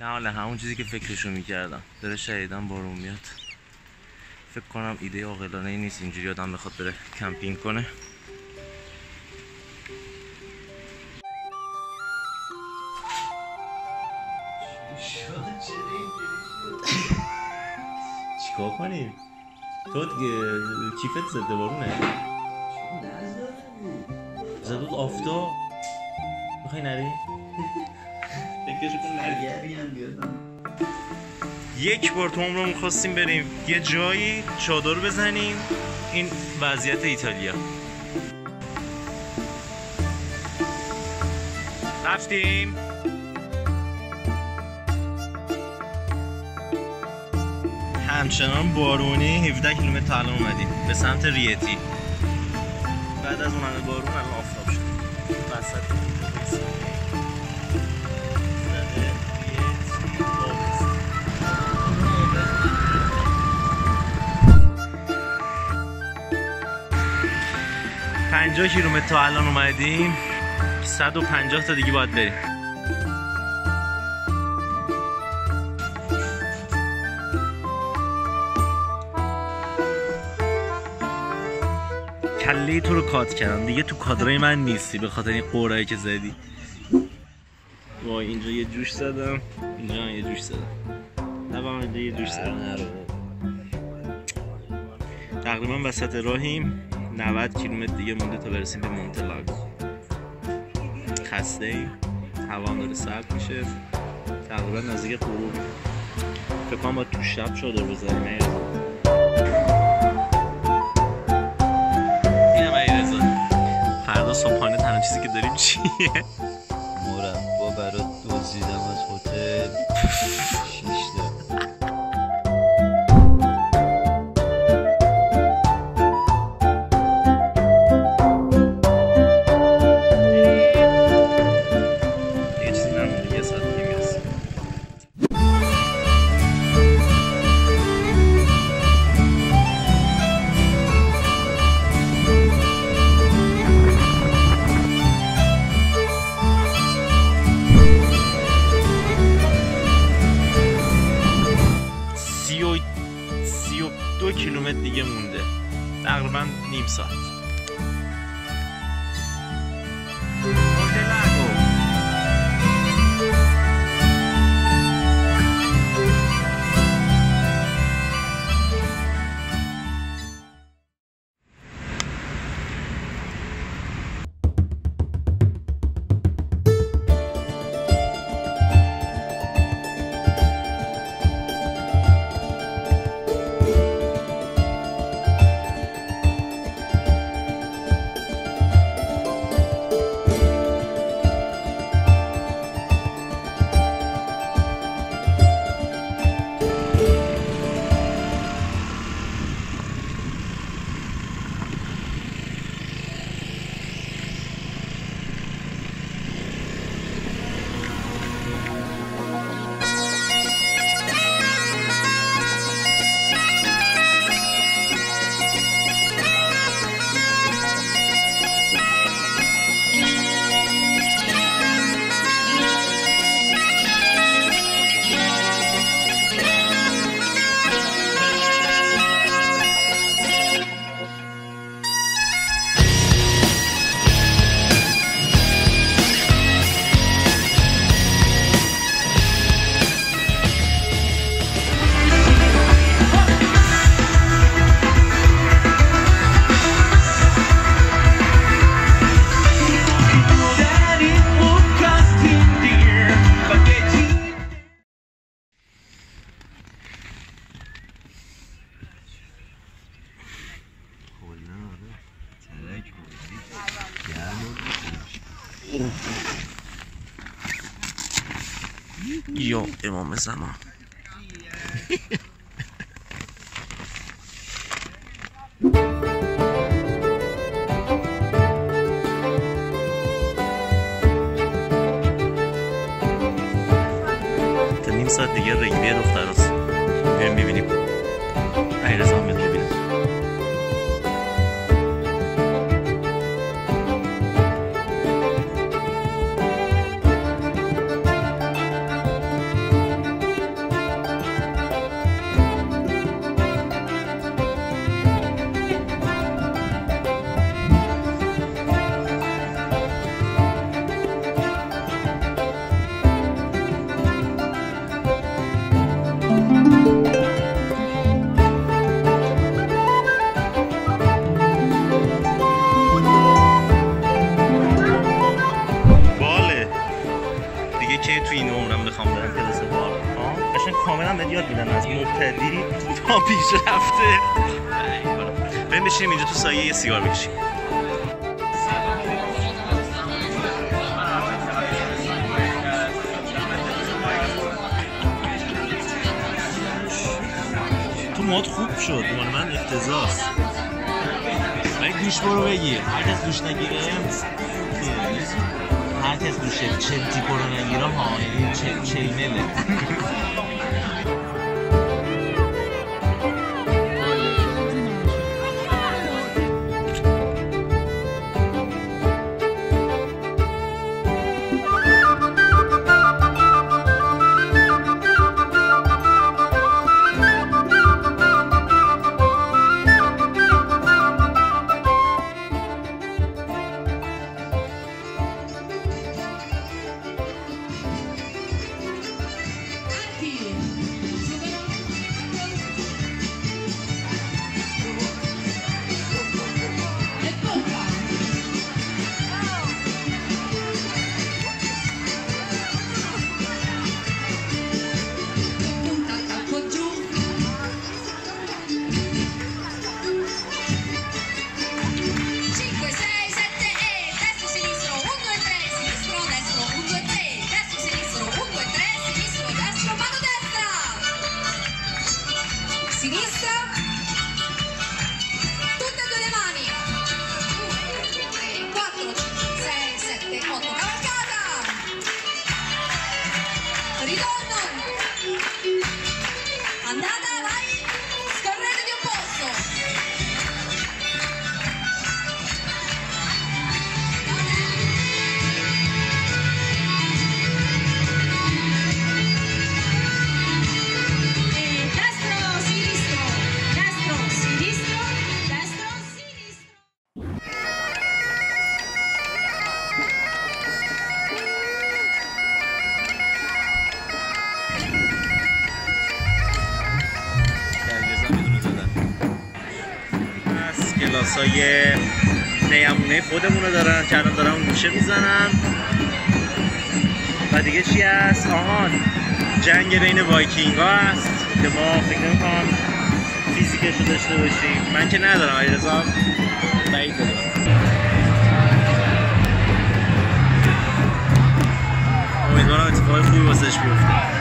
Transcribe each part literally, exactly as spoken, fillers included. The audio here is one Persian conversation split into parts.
نه حالا همون چیزی که فکرشو میکردم داره شدیداً بارون میاد. فکر کنم ایده عاقلانه ای نیست اینجوری آدم بخواد بره کمپینگ کنه. چیکار کنیم؟ تو کیفت زده بارونه؟ زده بود آفتا میخوایی نری؟ یک بار تو عمرمون خواستیم بریم یه جایی چادر بزنیم. این وضعیت ایتالیا. رفتیم همچنان بارونی. هفده کیلومتر تعلق اومدیم به سمت ریتی. بعد از اون همه بارون الان آفتاب شد وسط. پنجاه کیلومتر تا الان اومدیم، صد و پنجاه تا دیگه باید بریم. کله تو رو کات کردم، دیگه تو کادرای من نیستی به خاطر این قورایی که زدی. وای اینجا یه جوش زدم، اینجا هم یه جوش زدم. نه اینجا یه جوش زدم. تقریبا وسط راهیم. نود کیلومتر دیگه مونده تا برسیم به مونتلاگو. خسته ایم، هوا هم داره سرد میشه، تقریبا نزدیک غروب. فکر کنم باید تو شب چادر بزنیم. اینم علیرضا. فردا صبحانه تنها چیزی که داریم چیه؟ مربا برات دزدیدم از هتل. دو کیلومتر دیگه مونده، تقریبا نیم ساعت. مونتلاگو. یا امام زمان. تا نیم ساعت دیگه رگبی دختر هست. بریم ببینیم علیرضا میاد. که تو این عمرم بخوام برم کلاس بالا ها قشنگ کاملا بهت یاد میدن از مبتدی تا پیشرفته. بریم بشینیم اینجا تو سایه یه سیگار بکشیم. تو مواد خوب شد مال من افتضاحه. باید گوش برو بگیر هر کس گوش نگیره هر کس دوشه چلتی پرو نگیرم ها یعنی چل چلنله. سایه نیمونه خودمونو دارن که الان دارن گوشه میزنن و دیگه چی هست؟ آهان جنگ بین وایکینگ ها هست که ما فکر نمی‌کنم فیزیکشو داشته باشیم. من که ندارم علیرضا بعید بدونم. امیدوارم اتفاقی خوبی واسش بیفته.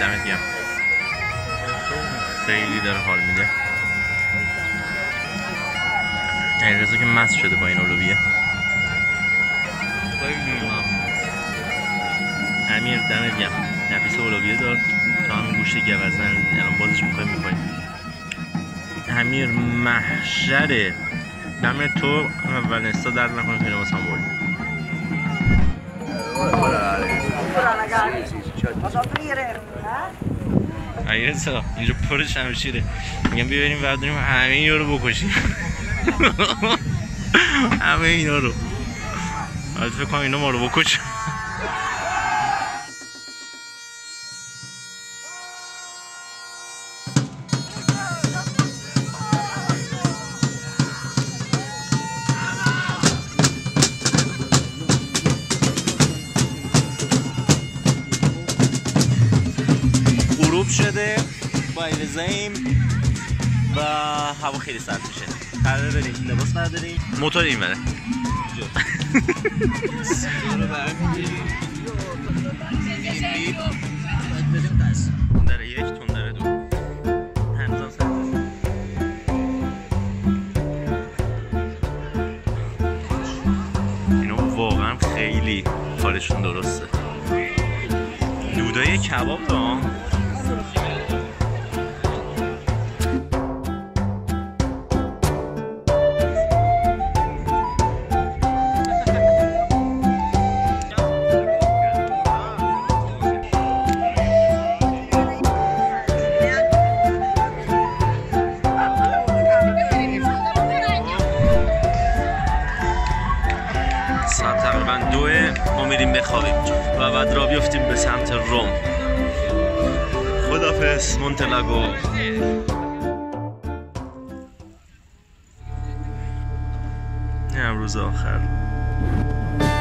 دمت گرم. خیلی داره حال میده. علیرضا که مست شده با این اولویه. امیر دمت گرم. نفیس اولویه داد تا همین گوشت گوزن الان بازش می‌کنیم می‌کنیم. امیر محشره. دم تو اول استا درد نکنه که واسم بود. از آفریره آیه سلام اینجا پر شمشیره میگم بیاریم برداریم همه اینا رو بکشیم همه اینا رو حالا فکر کنم اینا ما رو بکشیم شده با ایرزاییم و هوا خیلی سرد میشه قراره بریم لباس برداریم موتور این بره تندره یک تندره دو همزان سرد اینا واقعا خیلی کارشون درسته نودای کباب دام و بعد را بیافتیم به سمت روم. خدافظ مونتلاگو. نه امروز آخر.